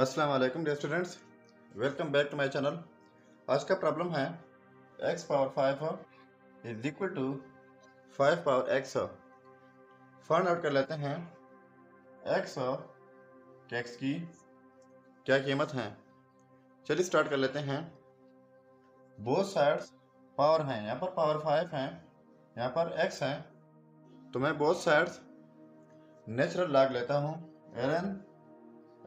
अस्सलाम वालेकुम dear students, welcome back to my channel. आज का प्रॉब्लम है x power 5 is equal to 5 power x। Find out कर लेते हैं x के x की क्या कीमत है। चलिए स्टार्ट कर लेते हैं। बोथ साइड्स पावर हैं, यहाँ पर पावर 5 है, यहाँ पर x है, तो मैं बोथ साइड्स नेचुरल लॉग लेता हूँ। ln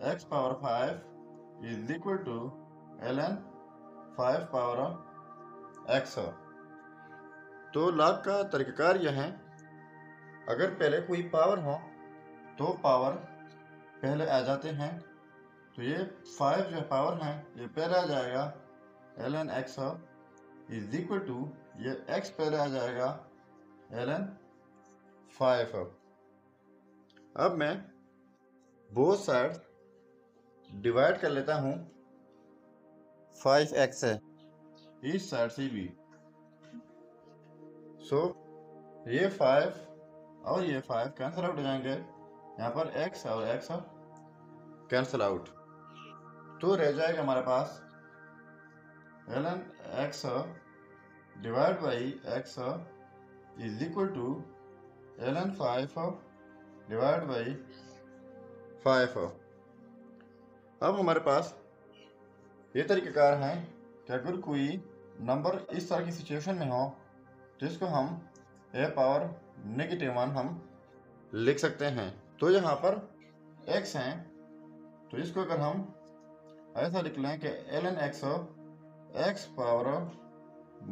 x power 5 is equal to ln 5 power x। तो लॉग का तरीक़ाकार यह है, अगर पहले कोई पावर हो तो पावर पहले आ जाते हैं, तो ये 5 जो पावर हैं ये पहले आ जाएगा। ln x is equal to, ये x पहले आ जाएगा ln 5। अब मैं बोथ साइड डिवाइड कर लेता हूँ 5x है इस साइड से भी। सो ये 5 और ये 5 कैंसिल आउट हो जाएंगे, यहाँ पर x और x कैंसिल आउट, तो रह जाएगा हमारे पास ln x divide by x is equal to ln 5 divide by 5। अब हमारे पास ये तरीक़ाकार हैं कि अगर कोई नंबर इस तरह की सिचुएशन में हो जिसको हम ए पावर -1 हम लिख सकते हैं। तो यहाँ पर x हैं, तो इसको अगर हम ऐसा लिख लें कि ln x x power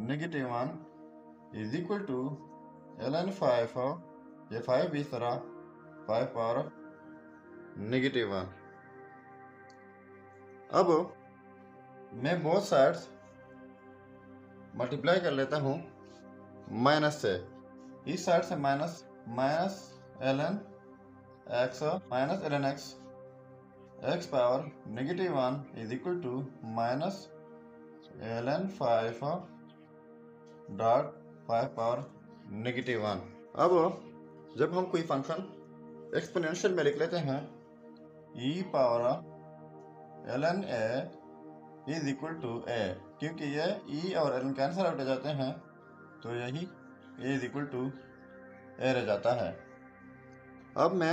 -1 is equal to ln 5, ये 5 इस तरह 5 पावर -1। अब मैं बोथ साइड्स मल्टीप्लाई कर लेता हूँ माइनस से, इस साइड से minus minus ln x minus ln x x power -1 is equal to minus ln 5 dot 5 power -1। अब जब हम कोई फंक्शन एक्सपोनेंशियल में लिख लेते हैं e power ln a is equal to a, क्योंकि ये ई और एन कैंसिल आउट हो जाते हैं, तो यही a is equal to a रह जाता है। अब मैं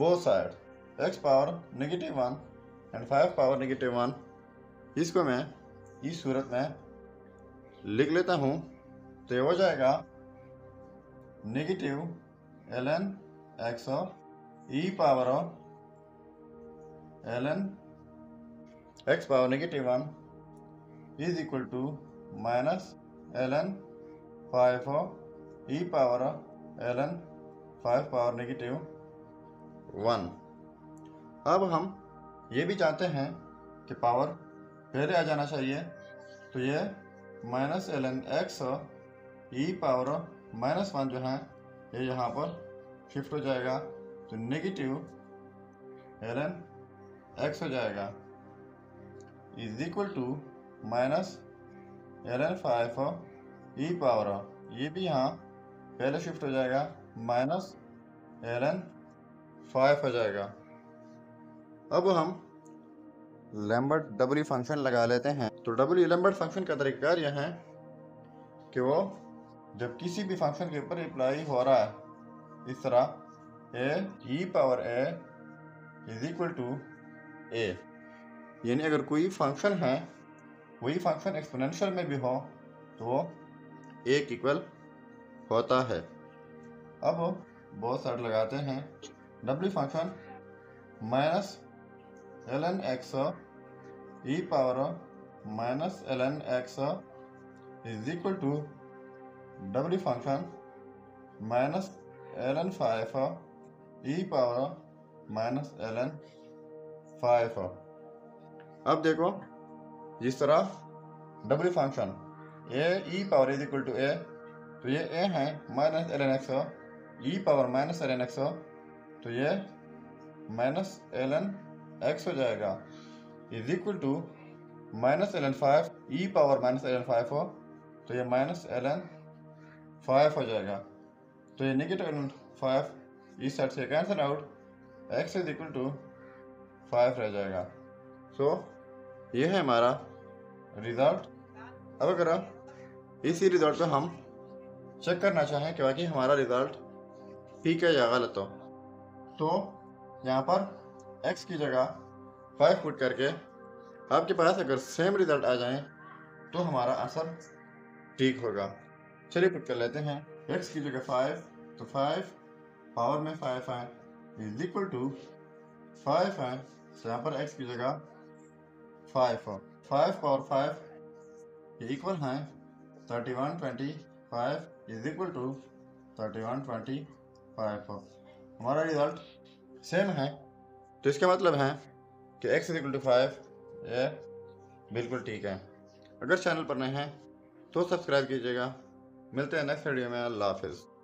both side x power -1 and 5 power -1 इसको मैं इस सूरत में लिख लेता हूँ, तो ये हो जाएगा negative ln x e power ln x power -1 is equal to minus ln 5 e power ln 5 power -1। अब हम ये भी चाहते हैं कि पावर पहले आ जाना चाहिए, तो ये minus ln x e power -1 जो है ये यहाँ पर शिफ्ट हो जाएगा, तो नेगेटिव ln x हो जाएगा is equal to minus ln 5 e power, ये भी यहाँ पहले शिफ्ट हो जाएगा, माइनस ln 5 हो जाएगा। अब हम लैम्बर्ट W फंक्शन लगा लेते हैं। तो W लैम्बर्ट फंक्शन का तरीक़ाकार यह है कि वो जब किसी भी फंक्शन के ऊपर अप्लाई हो रहा है इस तरह a e power a is equal to a, यानी अगर कोई फंक्शन है वही फंक्शन एक्सपोनेंशियल में भी हो तो वो एक इक्वल होता है। अब बहुत साइड लगाते हैं। W function minus ln x e power minus ln x is equal to W function minus ln 5 e power minus ln 5। अब देखो जिस तरह W function a e power is equal to a, तो ये a है minus L N x e power minus L N x, तो ये minus L N x हो जाएगा is equal to minus L N 5 e power minus L N 5 हो, तो ये माइनस एल एन 5 हो जाएगा, तो ये नेगेटिव एल एन 5 इस साइड से cancel out, x is equal to 5 रह जाएगा। सो ये है हमारा रिजल्ट। अब अगर इसी रिजल्ट पर हम चेक करना चाहें कि वाकई हमारा रिजल्ट ठीक है या गलत हो, तो यहाँ पर x की जगह 5 फुट करके आपके पास अगर सेम रिज़ल्ट आ जाए तो हमारा आंसर ठीक होगा। चलिए पुट कर लेते हैं। x की जगह 5 तो 5 पावर में 5 है इज इक्वल टू 5 है, तो यहाँ पर x की जगह 5 हो, 5 पावर 5 ये इक्वल है 3125 इज इक्वल टू 3125 हो। हमारा रिज़ल्ट सेम है तो इसका मतलब है कि x इज इक्वल टू 5 ये बिल्कुल ठीक है। अगर चैनल पर नए हैं तो सब्सक्राइब कीजिएगा। मिलते हैं नेक्स्ट वीडियो में। अल्लाह हाफिज़।